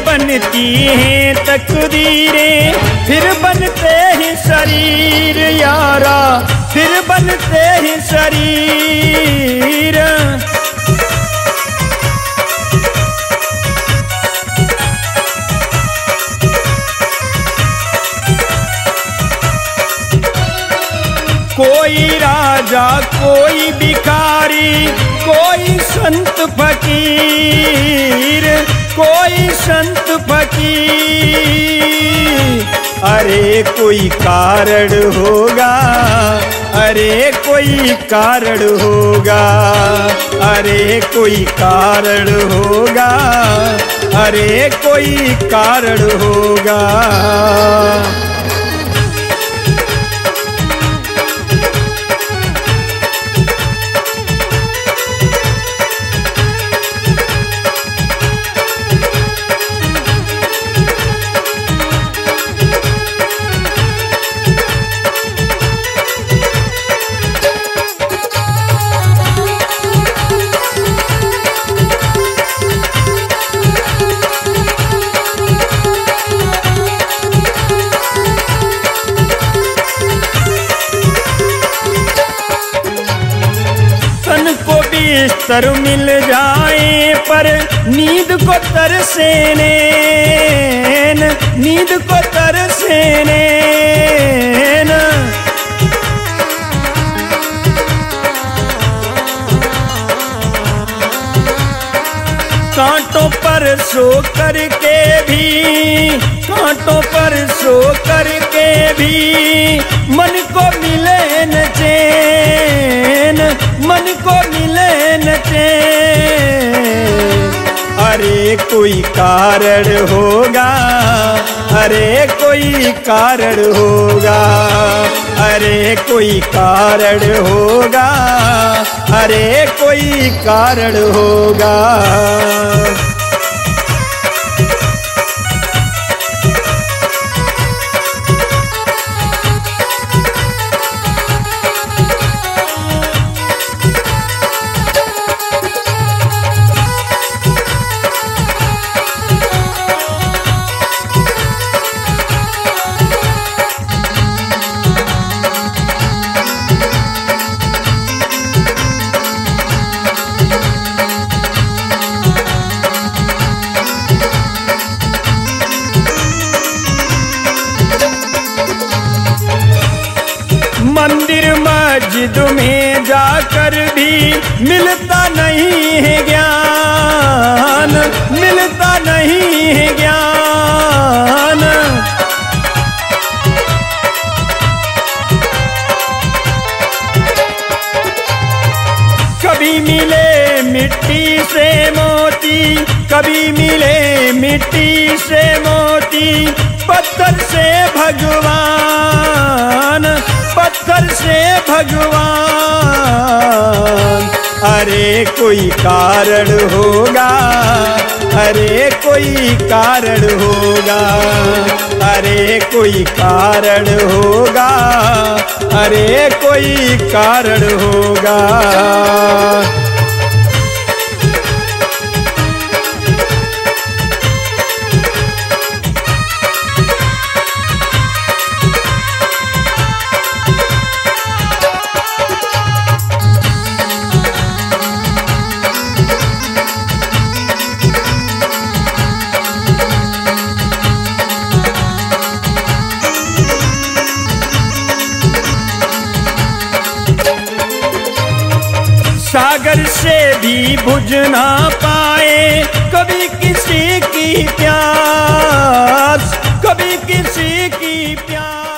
बनती हैं तकदीरें फिर बनते हैं शरीर यारा, फिर बनते हैं शरीर, कोई राजा कोई भिखारी, कोई संत फकीर, कोई संत फकीर, अरे कोई कारण होगा, अरे कोई कारण होगा, अरे कोई कारण होगा, अरे कोई कारण होगा। घर मिल जाए पर नींद को तरसे नैन, नींद को तरसे नैन। कांटों पर सो करके भी, कांटों पर सो करके भी मन को मिले न चैन, मन को मिले न चैन। अरे कोई कारण होगा, अरे कोई कारण होगा, अरे कोई कारण होगा, अरे कोई कारण होगा। मस्जिद में जाकर भी मिलता नहीं है ज्ञान, मिलता नहीं है ज्ञान। कभी मिले मिट्टी से मोती, कभी मिले मिट्टी से मोती, पत्थर से भगवान, पत्थर से भगवान। अरे कोई कारण होगा, अरे कोई कारण होगा, अरे कोई कारण होगा, अरे कोई कारण होगा। सागर से भी बुझ ना पाए कभी किसी की प्यास, कभी किसी की प्यास।